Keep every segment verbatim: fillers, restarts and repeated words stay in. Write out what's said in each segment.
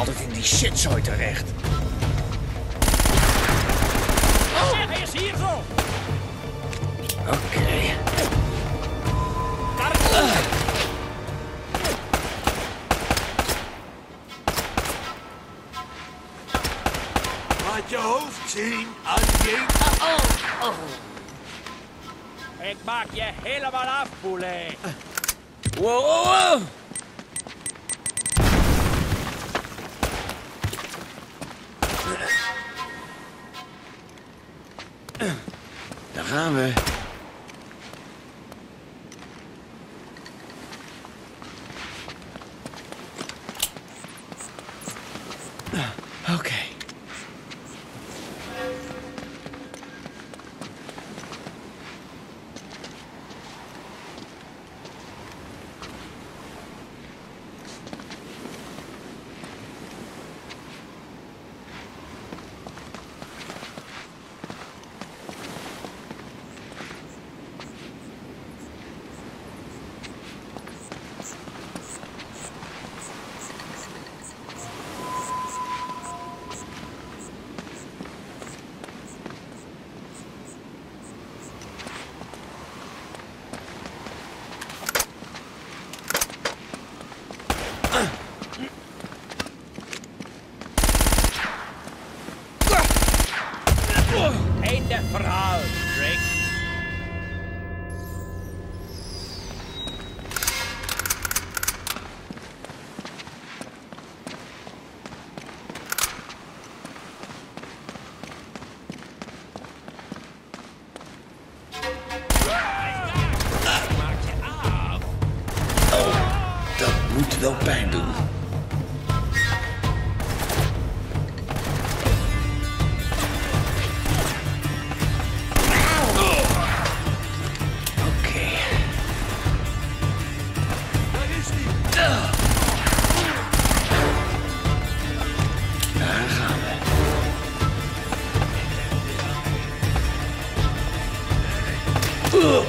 altijd in die shitzooi terecht. Oh. Zeg, hij is hier zo. Oké. Okay. Uh. Je hoofd zien als je... Oh, oh, oh. Ik maak je helemaal af, Poulet. Wow, wow, wow. Daar gaan we. Oké. Okay. Wel pijn doen. Oké. Okay. Daar gaan we. Oh.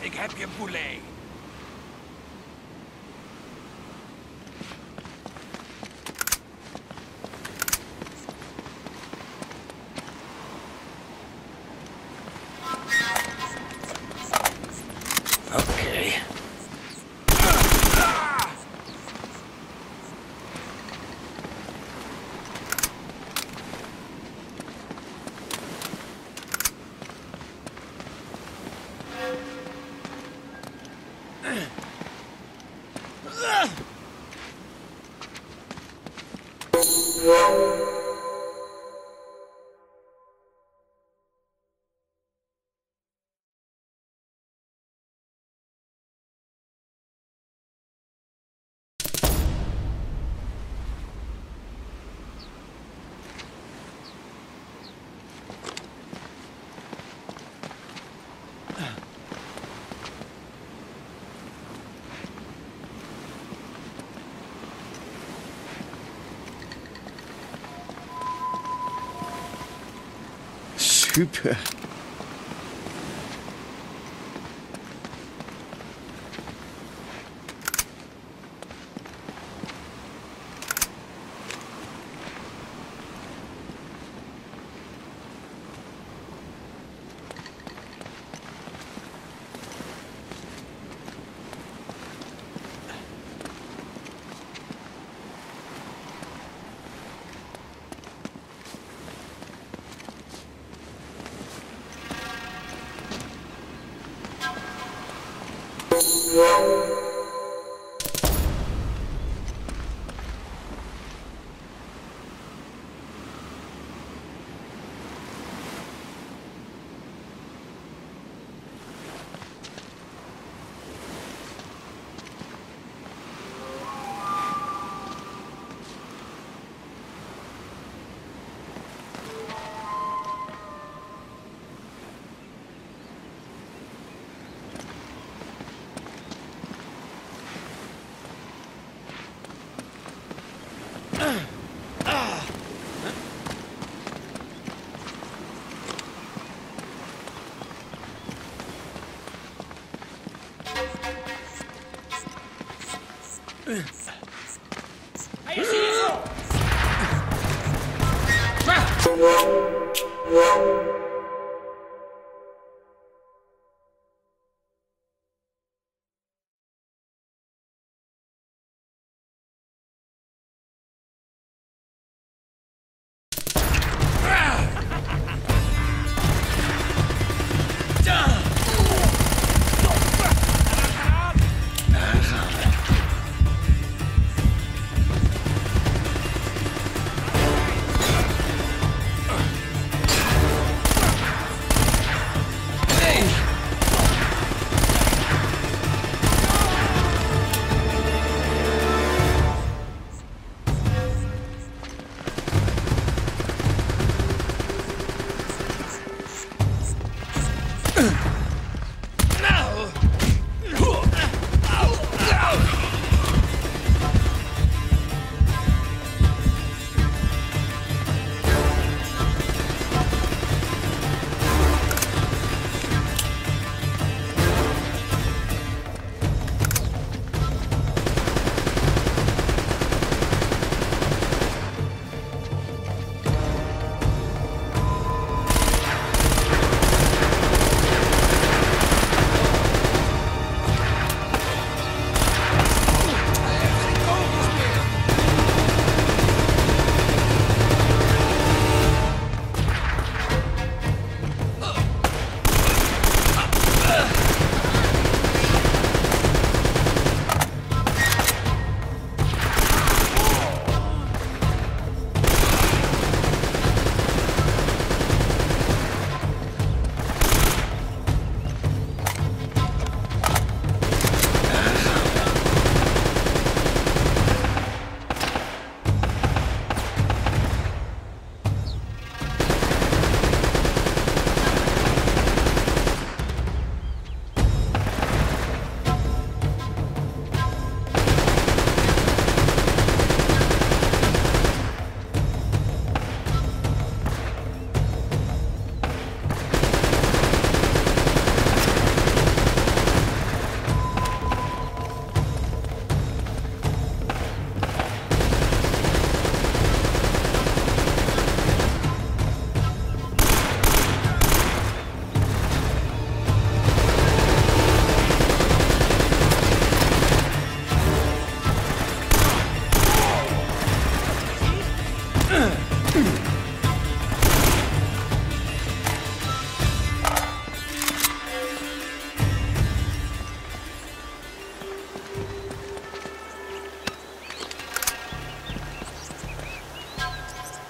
Ik heb je, Poulet. Oké. Okay. Typ.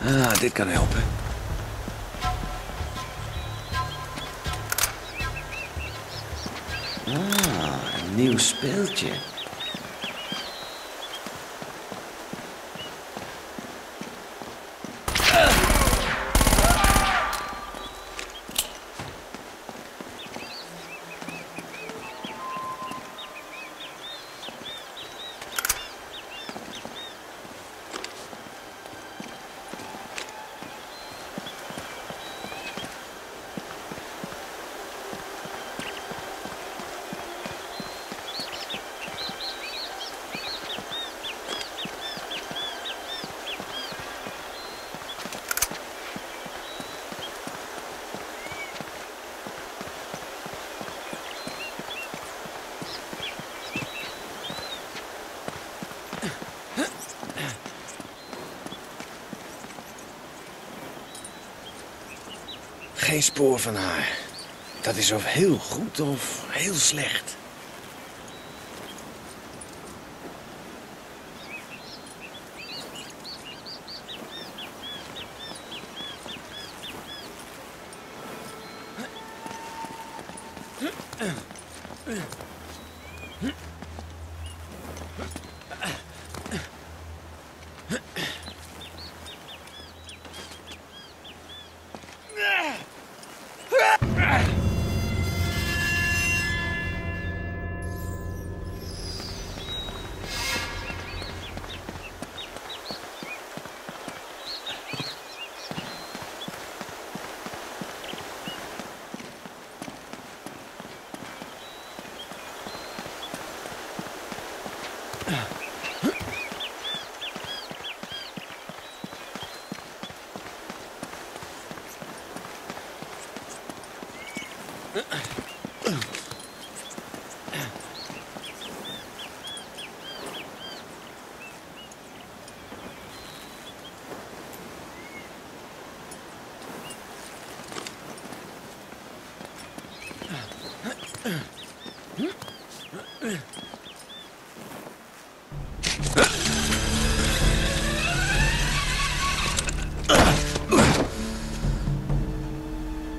Ah, dit kan helpen. Ah, een nieuw speeltje. geen spoor van haar. Dat is of heel goed of heel slecht.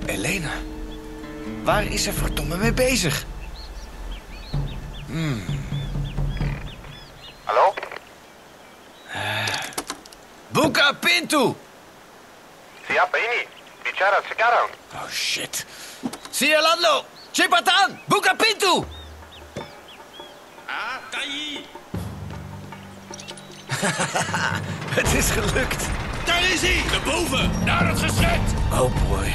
Elena, waar is ze verdomme mee bezig? Hmm. Hallo? Uh. Buca Pinto! Siapa ini? Bicara sekarang. Oh shit. Sialadlo! Cipatan! Buca Pinto! Ah, tai! Het is gelukt! Daar is hij! Naar boven! Naar het geschut! Oh boy.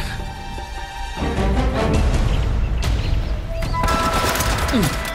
Mm.